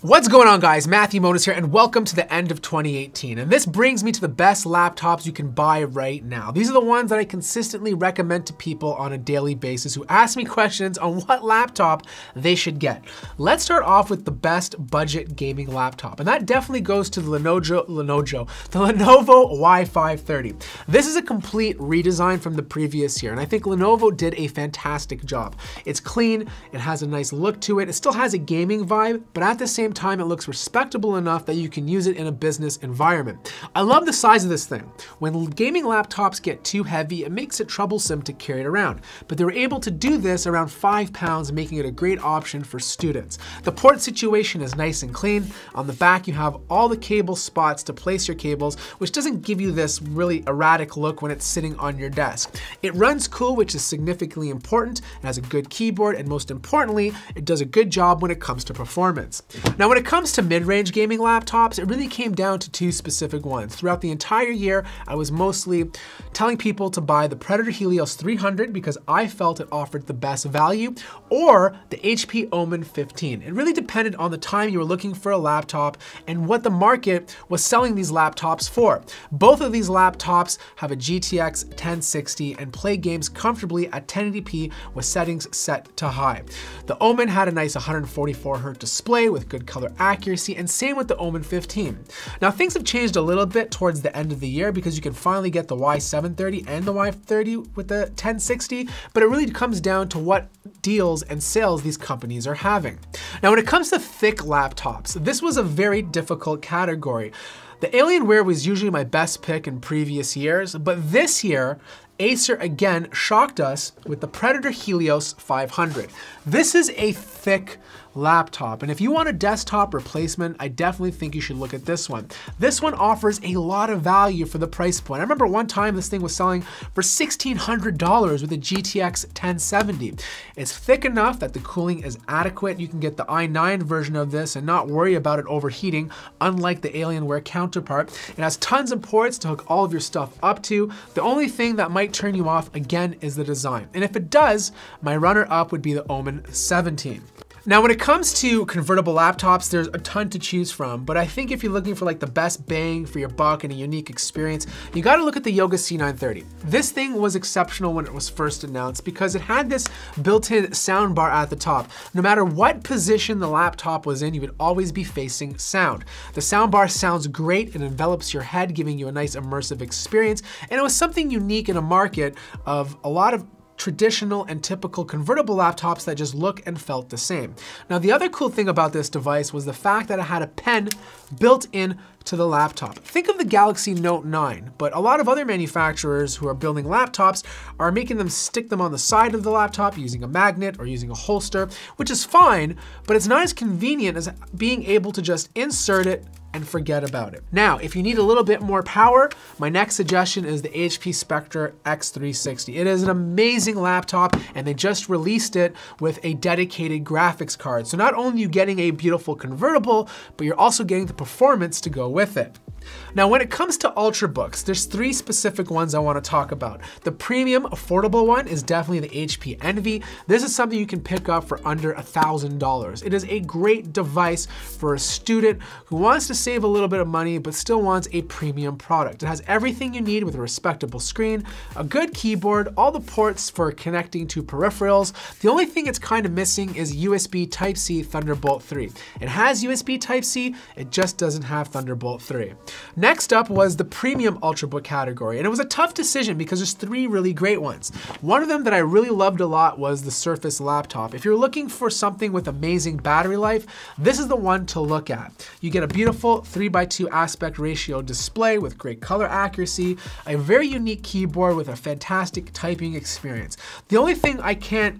What's going on, guys? Matthew Moniz here, and welcome to the end of 2018. And this brings me to the best laptops you can buy right now. These are the ones that I consistently recommend to people on a daily basis who ask me questions on what laptop they should get. Let's start off with the best budget gaming laptop, and that definitely goes to the Lenovo Y530. This is a complete redesign from the previous year, and I think Lenovo did a fantastic job. It's clean, it has a nice look to it, it still has a gaming vibe, but at the same time, it looks respectable enough that you can use it in a business environment. I love the size of this thing. When gaming laptops get too heavy, it makes it troublesome to carry it around, but they were able to do this around 5 pounds, making it a great option for students. The port situation is nice and clean. On the back, you have all the cable spots to place your cables, which doesn't give you this really erratic look when it's sitting on your desk. It runs cool, which is significantly important. It has a good keyboard, and most importantly, it does a good job when it comes to performance. Now, when it comes to mid-range gaming laptops, it really came down to two specific ones. Throughout the entire year, I was mostly telling people to buy the Predator Helios 300 because I felt it offered the best value, or the HP Omen 15. It really depended on the time you were looking for a laptop and what the market was selling these laptops for. Both of these laptops have a GTX 1060 and play games comfortably at 1080p with settings set to high. The Omen had a nice 144Hz display with good color accuracy, and same with the Omen 15. Now, things have changed a little bit towards the end of the year because you can finally get the Y730 and the Y30 with the 1060, but it really comes down to what deals and sales these companies are having. Now, when it comes to thick laptops, this was a very difficult category. The Alienware was usually my best pick in previous years, but this year, Acer again shocked us with the Predator Helios 500. This is a thick laptop, and if you want a desktop replacement, I definitely think you should look at this one. This one offers a lot of value for the price point. I remember one time this thing was selling for $1,600 with a GTX 1070. It's thick enough that the cooling is adequate. You can get the i9 version of this and not worry about it overheating, unlike the Alienware counterpart. It has tons of ports to hook all of your stuff up to. The only thing that might turn you off again is the design. And if it does, my runner-up would be the Omen 17. Now, when it comes to convertible laptops, there's a ton to choose from, but I think if you're looking for like the best bang for your buck and a unique experience, you gotta look at the Yoga C930. This thing was exceptional when it was first announced because it had this built-in soundbar at the top. No matter what position the laptop was in, you would always be facing sound. The soundbar sounds great and envelops your head, giving you a nice immersive experience, and it was something unique in a market of a lot of traditional and typical convertible laptops that just look and felt the same. Now, the other cool thing about this device was the fact that it had a pen built in to the laptop. Think of the Galaxy Note 9, but a lot of other manufacturers who are building laptops are making them stick them on the side of the laptop using a magnet or using a holster, which is fine, but it's not as convenient as being able to just insert it and forget about it. Now, if you need a little bit more power, my next suggestion is the HP Spectre X360. It is an amazing laptop, and they just released it with a dedicated graphics card. So not only are you getting a beautiful convertible, but you're also getting the performance to go with it. Now, when it comes to Ultrabooks, there's three specific ones I want to talk about. The premium affordable one is definitely the HP Envy. This is something you can pick up for under $1,000. It is a great device for a student who wants to save a little bit of money but still wants a premium product. It has everything you need with a respectable screen, a good keyboard, all the ports for connecting to peripherals. The only thing it's kind of missing is USB Type-C Thunderbolt 3. It has USB Type-C, it just doesn't have Thunderbolt 3. Next up was the premium Ultrabook category, and it was a tough decision because there's three really great ones. One of them that I really loved a lot was the Surface laptop. If you're looking for something with amazing battery life, this is the one to look at. You get a beautiful 3:2 aspect ratio display with great color accuracy, a very unique keyboard with a fantastic typing experience. The only thing I can't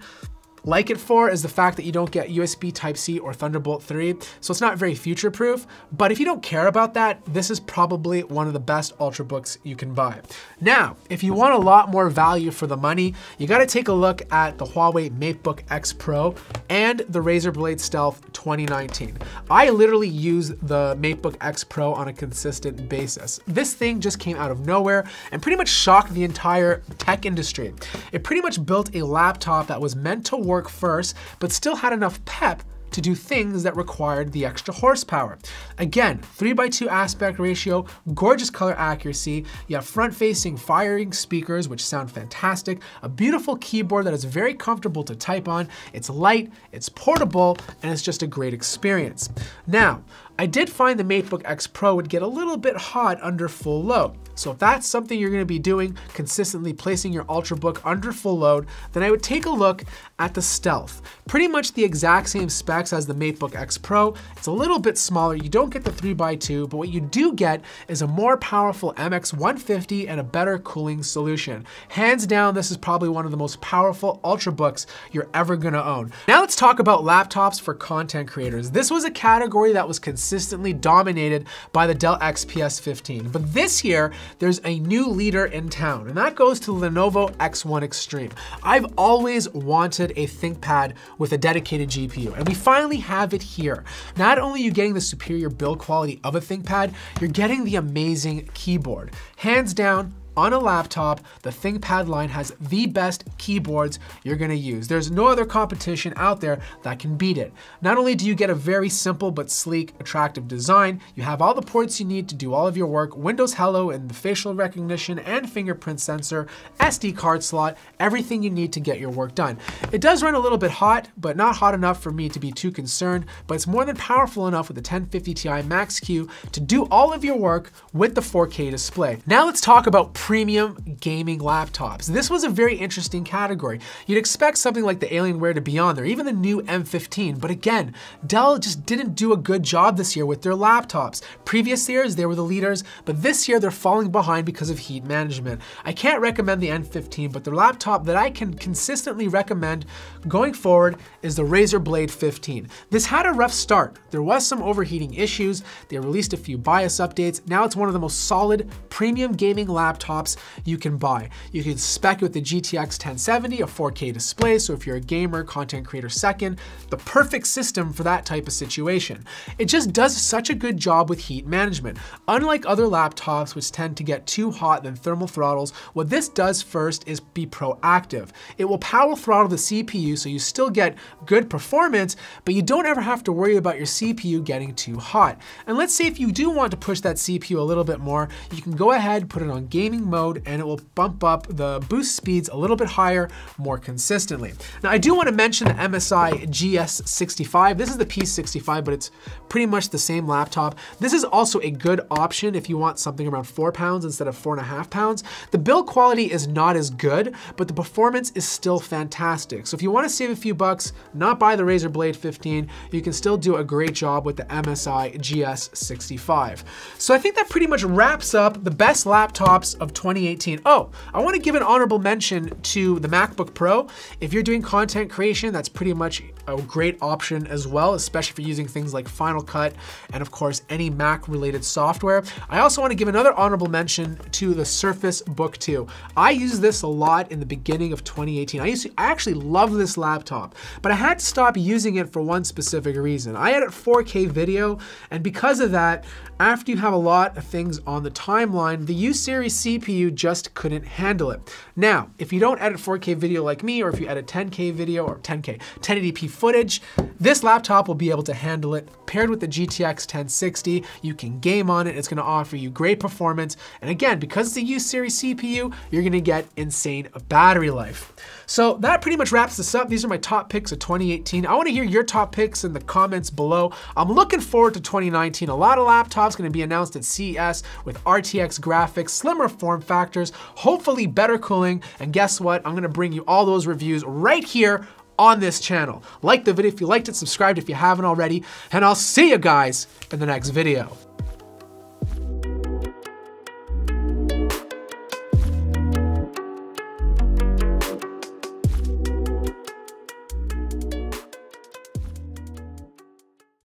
like it for is the fact that you don't get USB Type-C or Thunderbolt 3, so it's not very future-proof, but if you don't care about that, this is probably one of the best Ultrabooks you can buy. Now, if you want a lot more value for the money, you gotta take a look at the Huawei MateBook X Pro and the Razer Blade Stealth 2019. I literally use the MateBook X Pro on a consistent basis. This thing just came out of nowhere and pretty much shocked the entire tech industry. It pretty much built a laptop that was meant to work first, but still had enough pep to do things that required the extra horsepower. Again, 3:2 aspect ratio, gorgeous color accuracy, you have front-facing firing speakers, which sound fantastic, a beautiful keyboard that is very comfortable to type on, it's light, it's portable, and it's just a great experience. Now, I did find the MateBook X Pro would get a little bit hot under full load. So if that's something you're gonna be doing, consistently placing your Ultrabook under full load, then I would take a look at the Stealth. Pretty much the exact same specs as the MateBook X Pro. It's a little bit smaller, you don't get the 3:2, but what you do get is a more powerful MX150 and a better cooling solution. Hands down, this is probably one of the most powerful Ultrabooks you're ever gonna own. Now let's talk about laptops for content creators. This was a category that was consistently dominated by the Dell XPS 15. But this year, there's a new leader in town, and that goes to Lenovo X1 Extreme. I've always wanted a ThinkPad with a dedicated GPU, and we finally have it here. Not only are you getting the superior build quality of a ThinkPad, you're getting the amazing keyboard. Hands down, on a laptop, the ThinkPad line has the best keyboards you're gonna use. There's no other competition out there that can beat it. Not only do you get a very simple but sleek, attractive design, you have all the ports you need to do all of your work, Windows Hello and the facial recognition and fingerprint sensor, SD card slot, everything you need to get your work done. It does run a little bit hot, but not hot enough for me to be too concerned, but it's more than powerful enough with the 1050Ti Max-Q to do all of your work with the 4K display. Now let's talk about premium gaming laptops. This was a very interesting category. You'd expect something like the Alienware to be on there, even the new M15, but again, Dell just didn't do a good job this year with their laptops. Previous years, they were the leaders, but this year they're falling behind because of heat management. I can't recommend the M15, but the laptop that I can consistently recommend going forward is the Razer Blade 15. This had a rough start. There was some overheating issues. They released a few BIOS updates. Now it's one of the most solid premium gaming laptops you can buy. You can spec it with the GTX 1070, a 4K display, so if you're a gamer, content creator second, the perfect system for that type of situation. It just does such a good job with heat management. Unlike other laptops, which tend to get too hot then thermal throttles, what this does first is be proactive. It will power throttle the CPU so you still get good performance, but you don't ever have to worry about your CPU getting too hot. And let's say if you do want to push that CPU a little bit more, you can go ahead, put it on gaming mode, and it will bump up the boost speeds a little bit higher more consistently. Now I do want to mention the MSI GS65. This is the P65, but it's pretty much the same laptop. This is also a good option if you want something around 4 pounds instead of 4.5 pounds. The build quality is not as good, but the performance is still fantastic. So if you want to save a few bucks, not buy the Razer Blade 15, you can still do a great job with the MSI GS65. So I think that pretty much wraps up the best laptops of 2018. Oh, I want to give an honorable mention to the MacBook Pro. If you're doing content creation, that's pretty much a great option as well, especially if you're using things like Final Cut and of course any Mac related software. I also want to give another honorable mention to the Surface Book 2. I used this a lot in the beginning of 2018. I actually love this laptop, but I had to stop using it for one specific reason. I edit 4K video, and because of that, after you have a lot of things on the timeline, the U-Series CPU just couldn't handle it. Now, if you don't edit 4K video like me, or if you edit 10K video, or 1080p footage, this laptop will be able to handle it. Paired with the GTX 1060, you can game on it. It's gonna offer you great performance. And again, because it's a U-Series CPU, you're gonna get insane battery life. So that pretty much wraps this up. These are my top picks of 2018. I wanna hear your top picks in the comments below. I'm looking forward to 2019. A lot of laptops gonna be announced at CES with RTX graphics, slimmer form factors, hopefully better cooling. And guess what? I'm gonna bring you all those reviews right here on this channel. Like the video if you liked it, subscribed if you haven't already, and I'll see you guys in the next video.